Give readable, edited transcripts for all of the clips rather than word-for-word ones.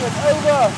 Jackson, over.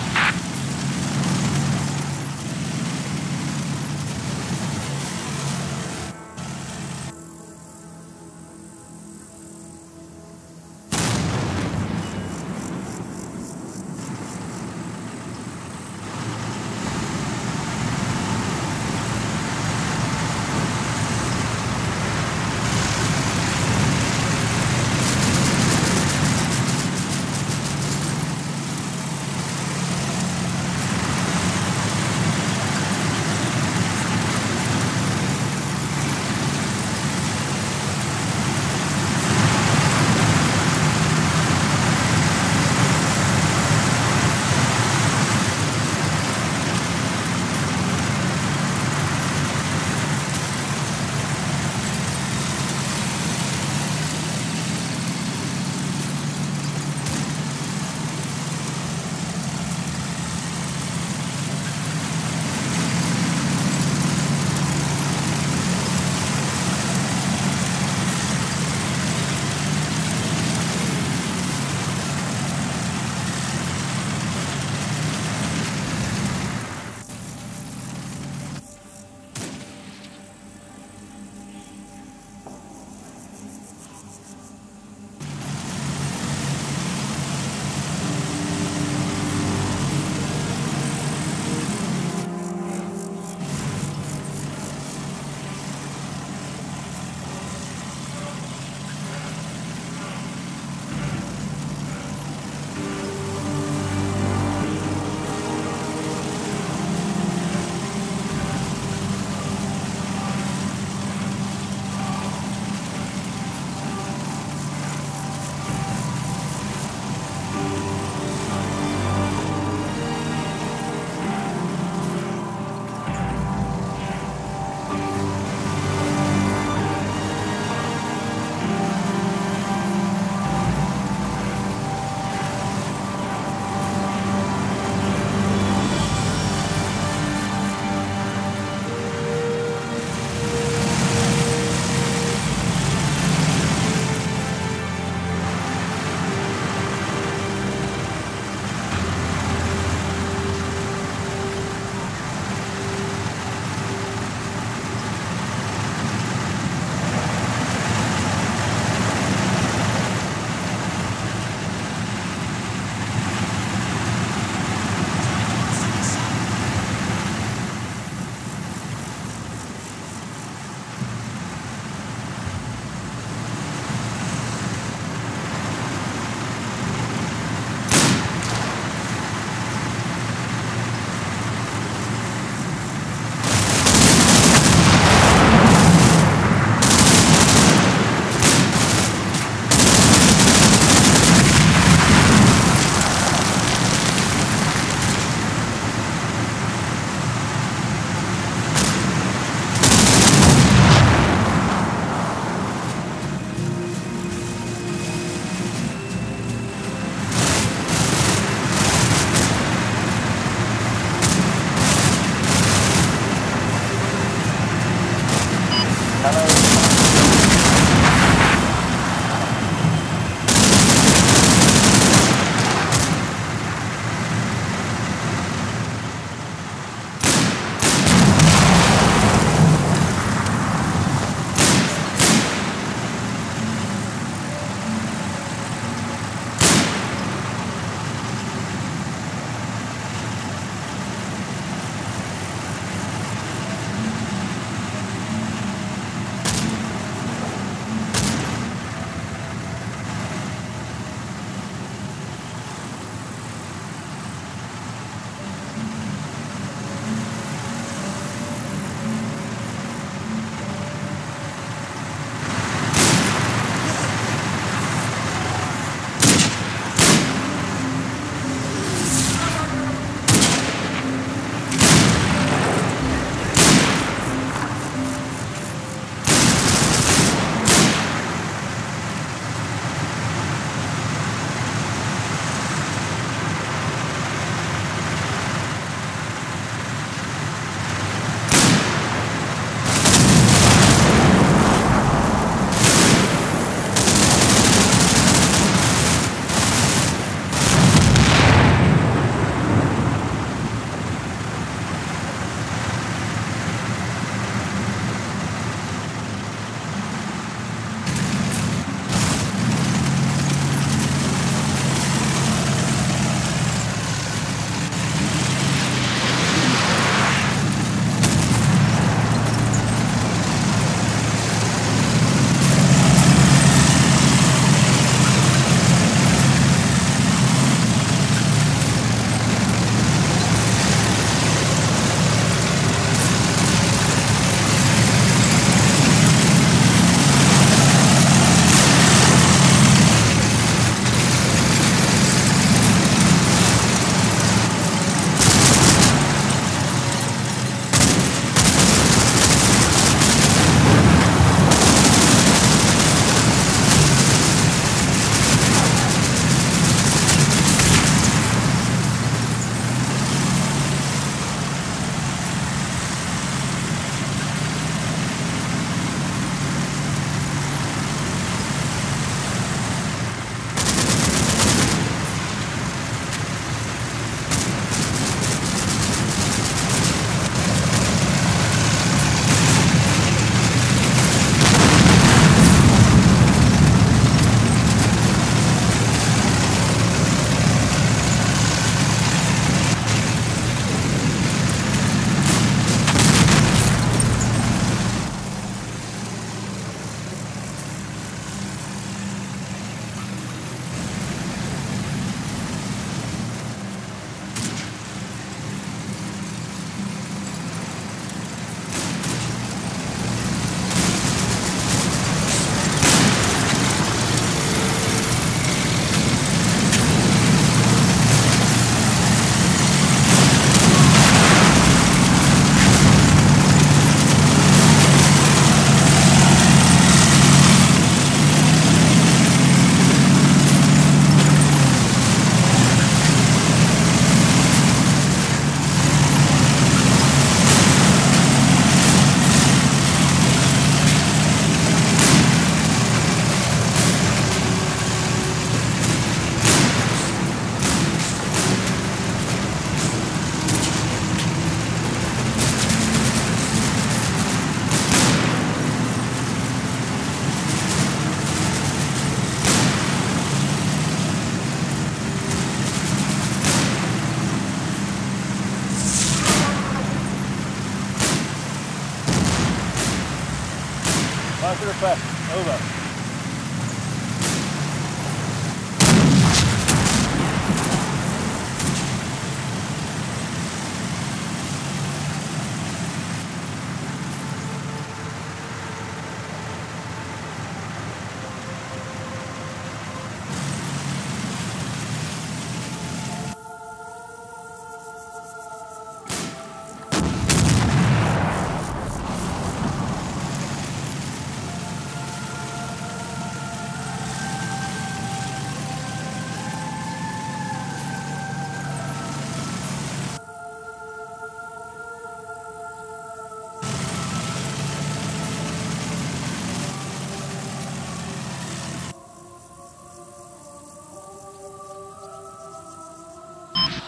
Mark the request. Over.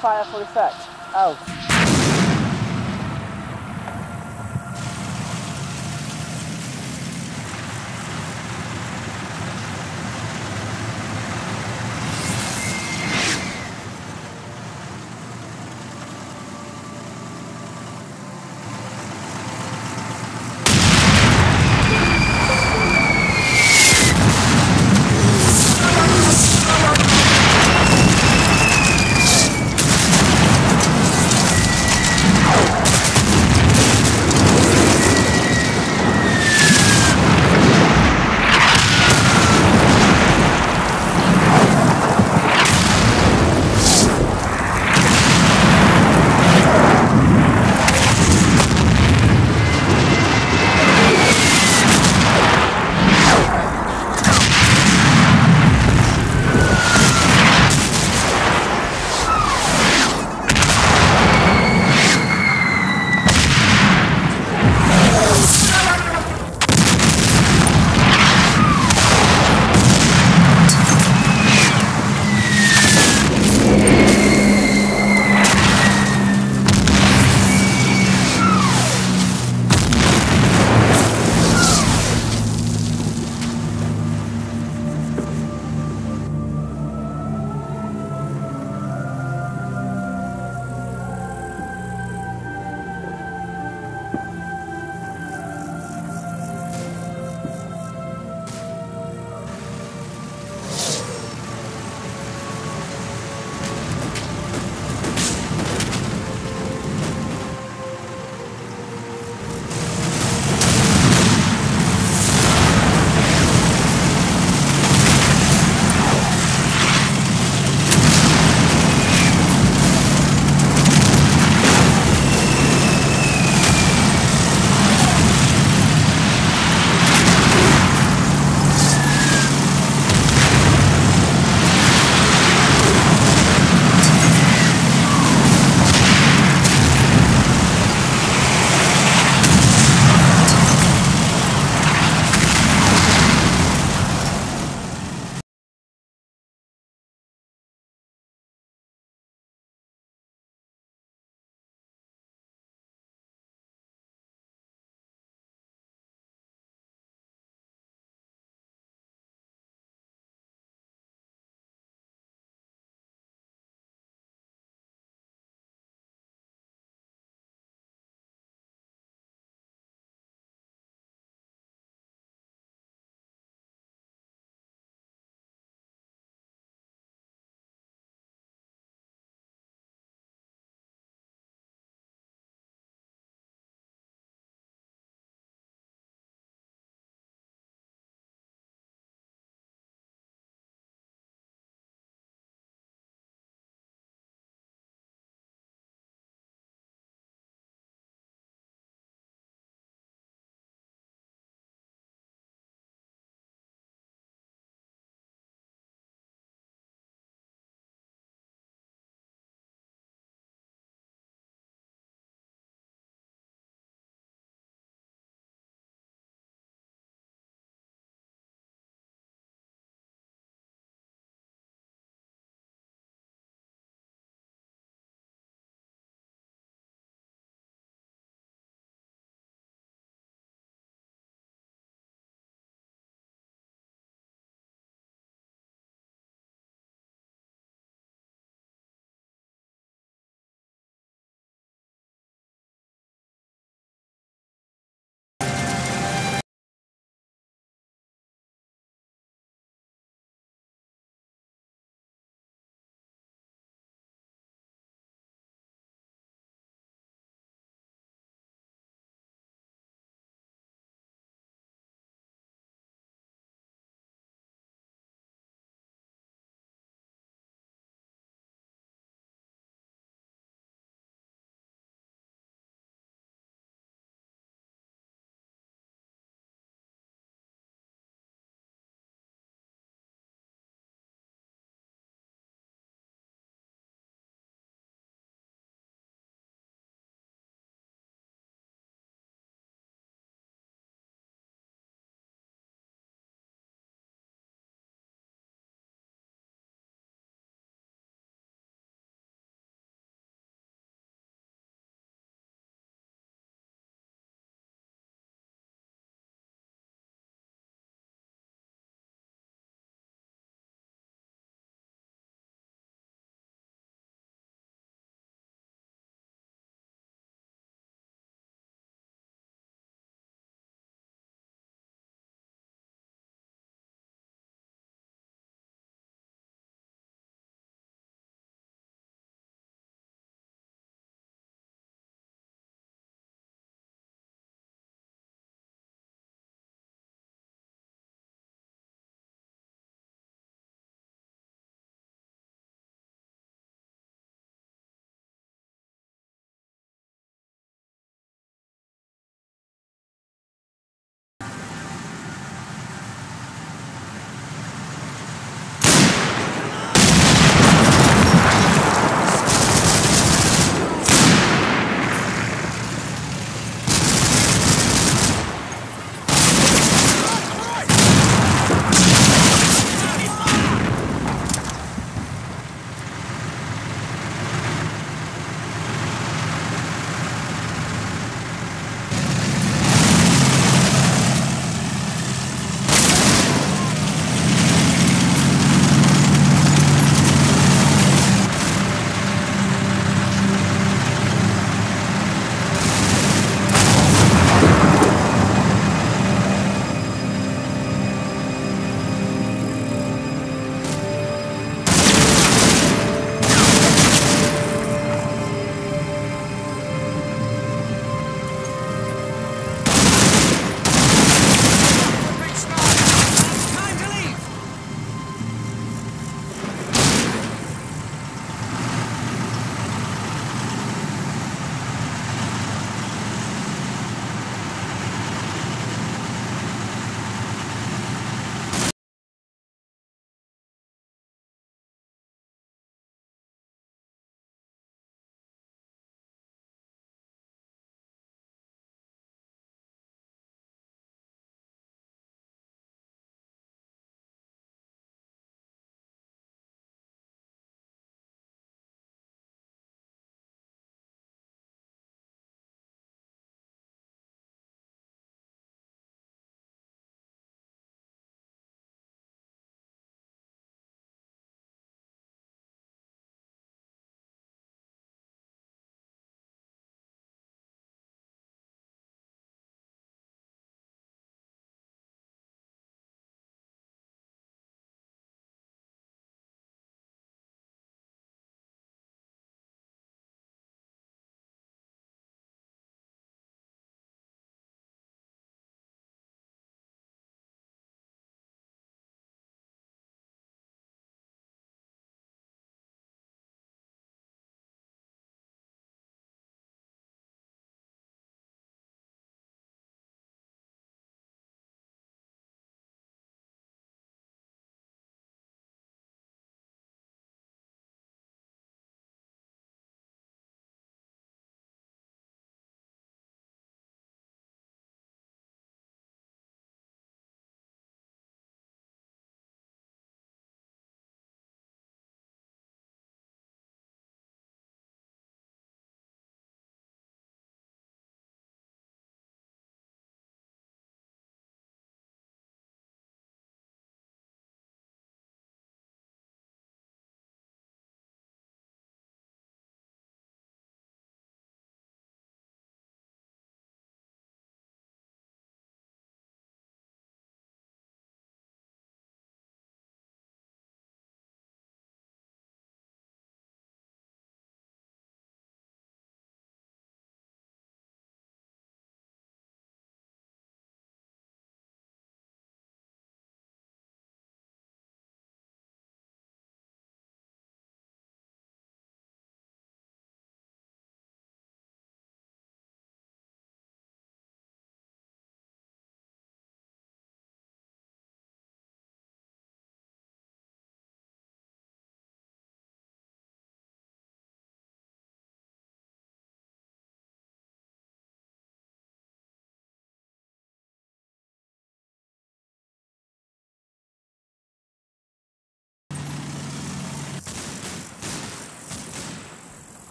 Fire for effect. Out.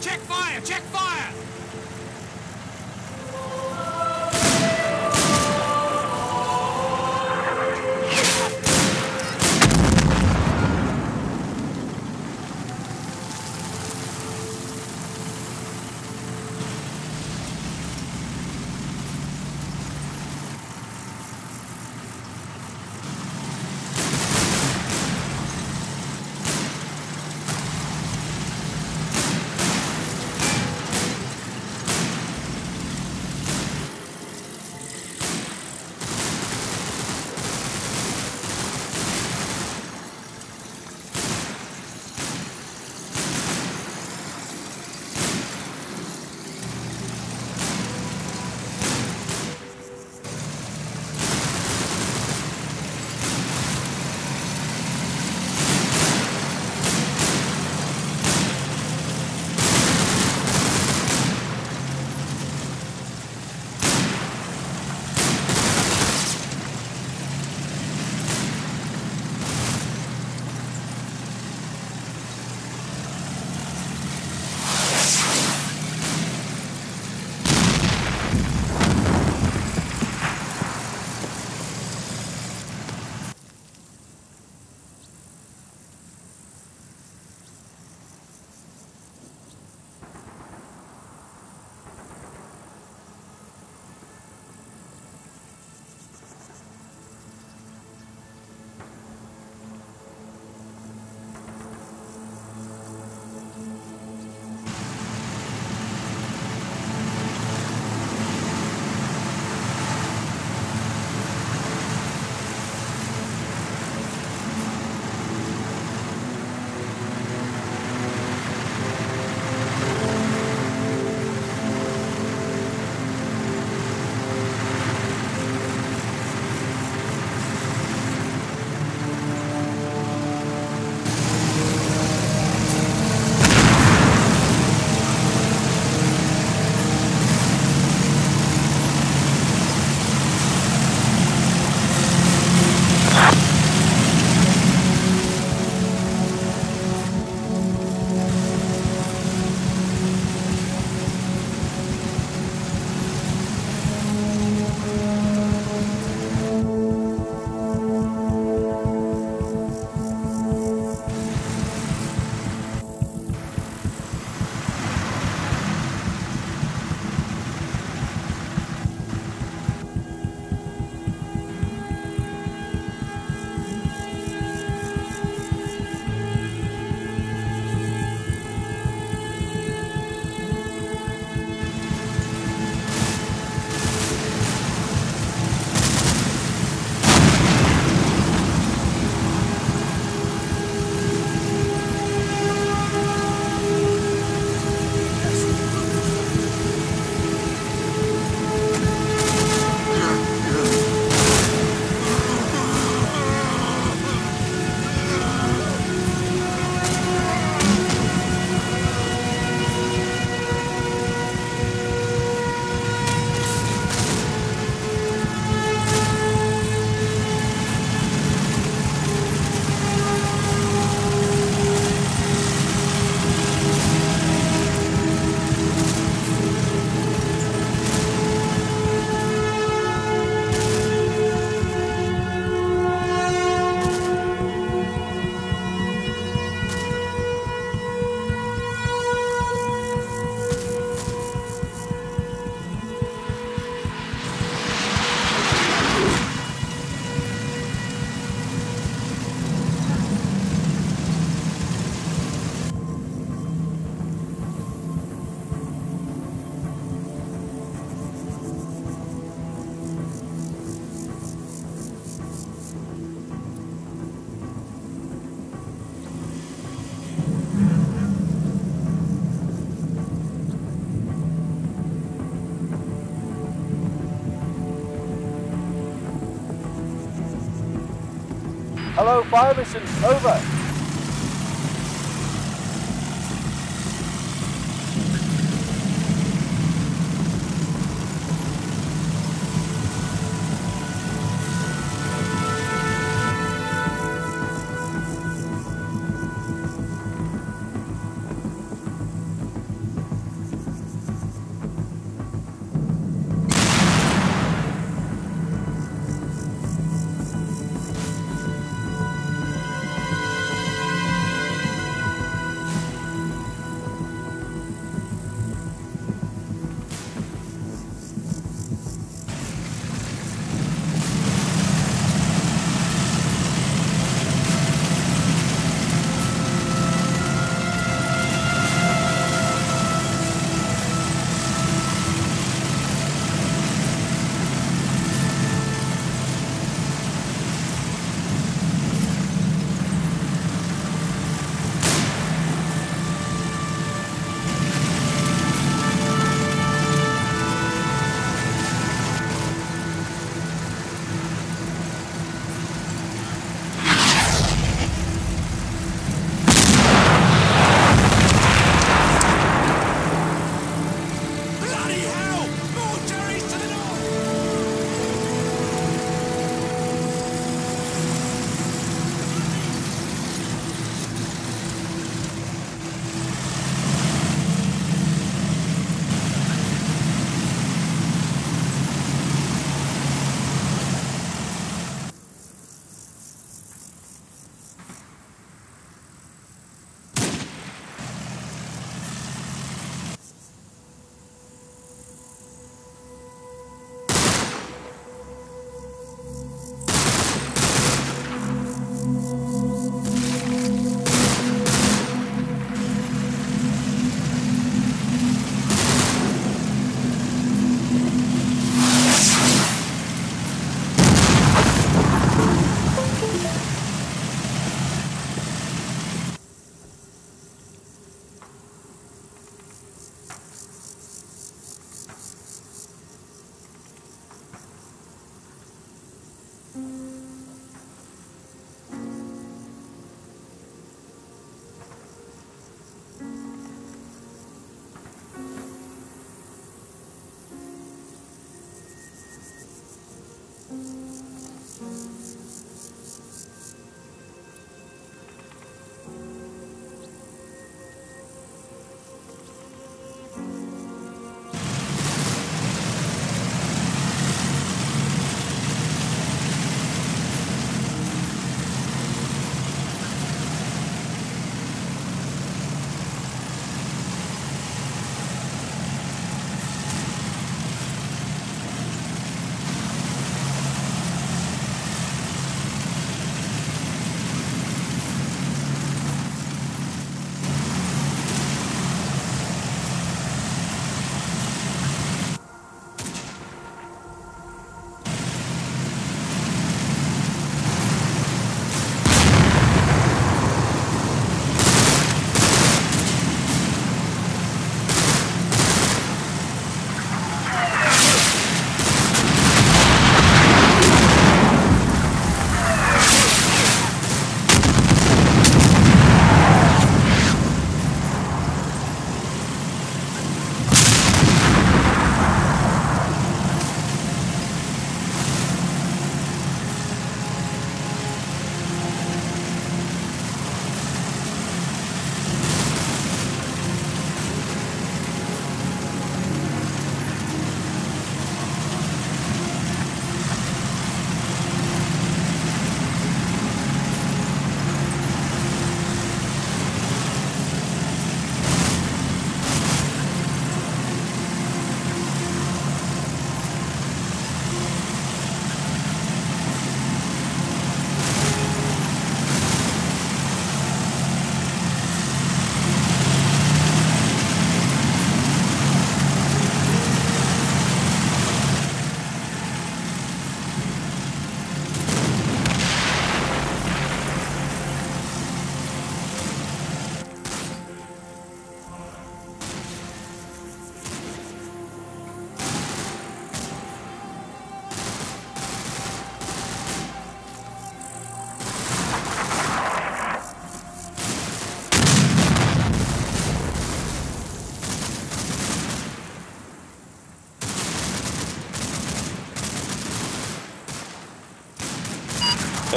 Check fire! Check fire! Hello, fire mission, over.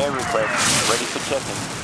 air request, ready for check-in.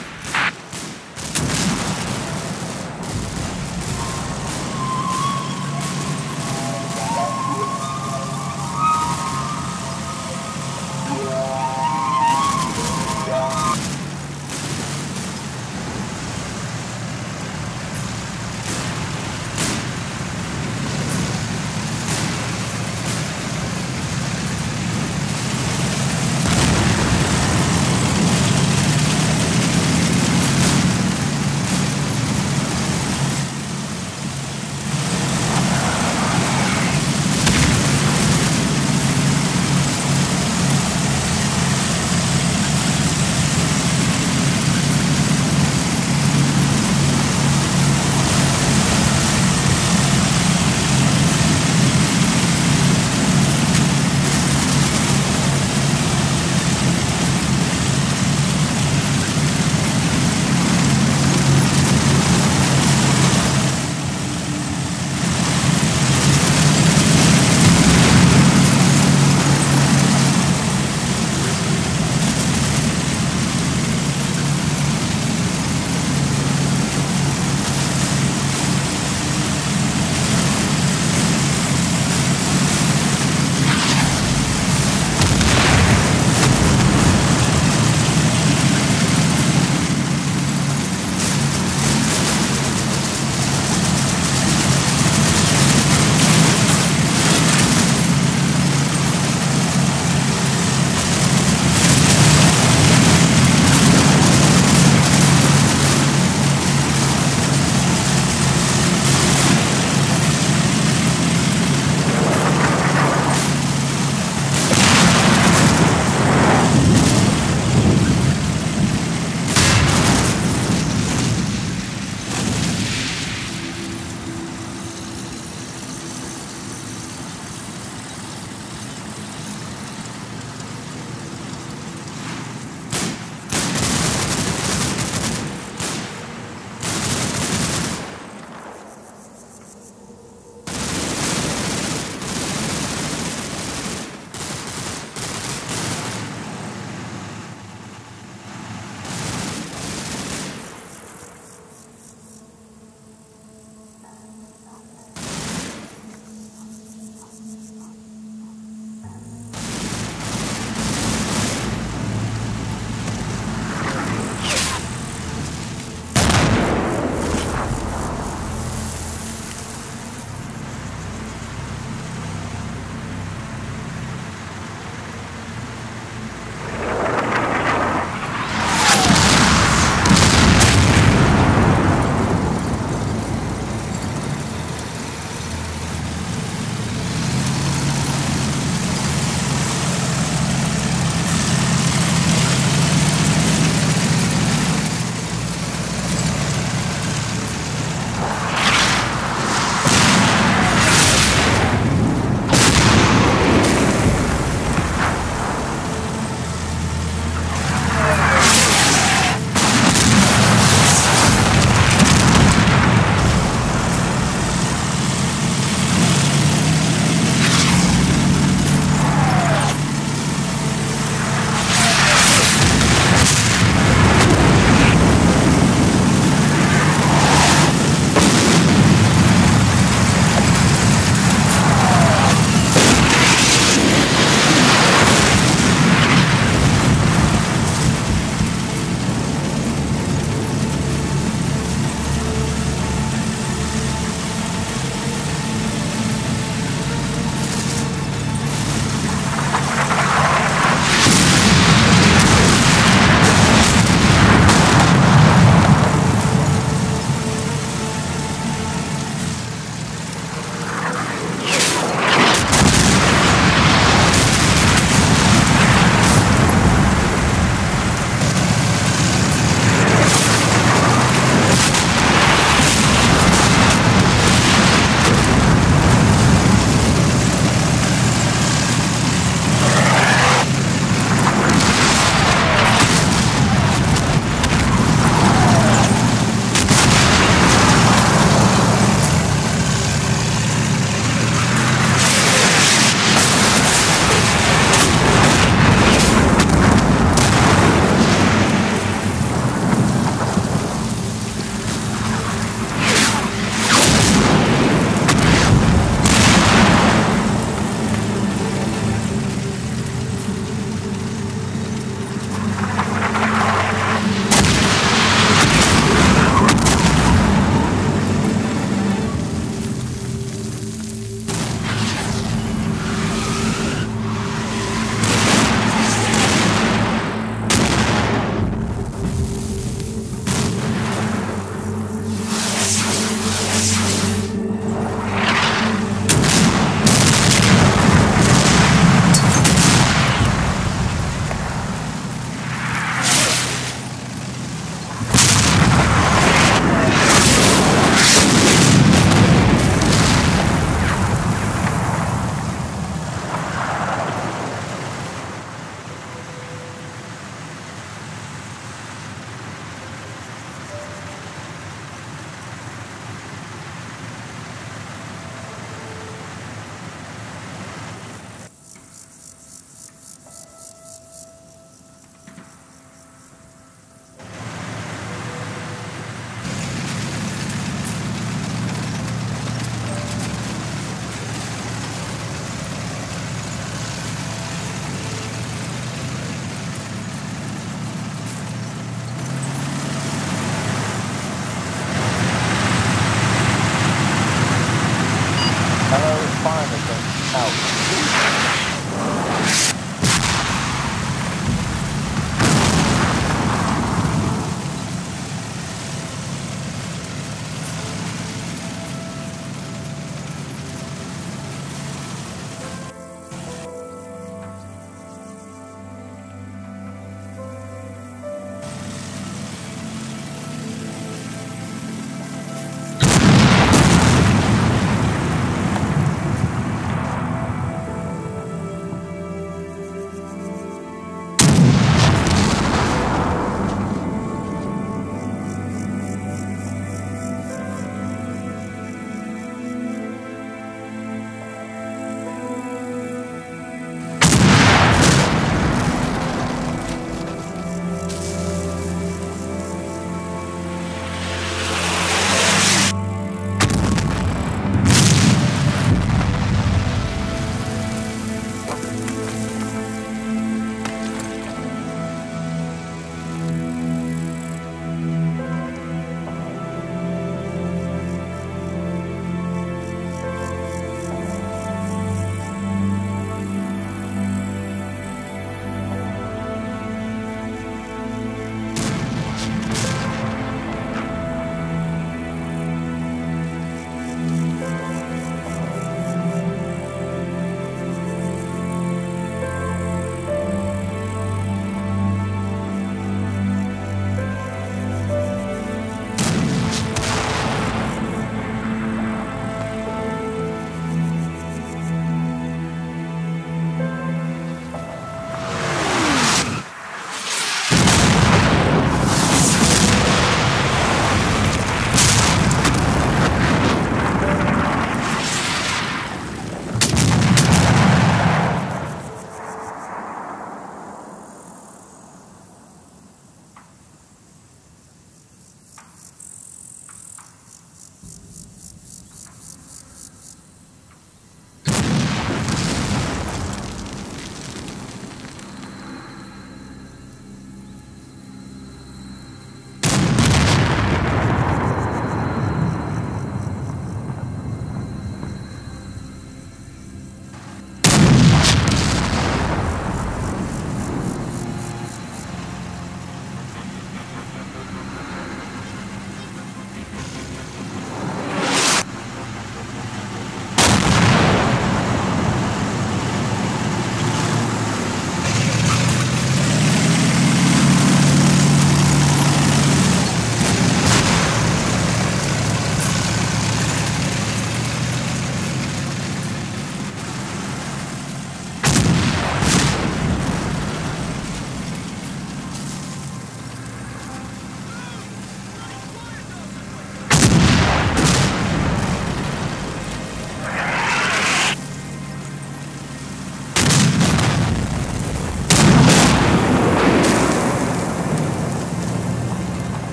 five of them out.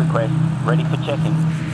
Request ready for check-in.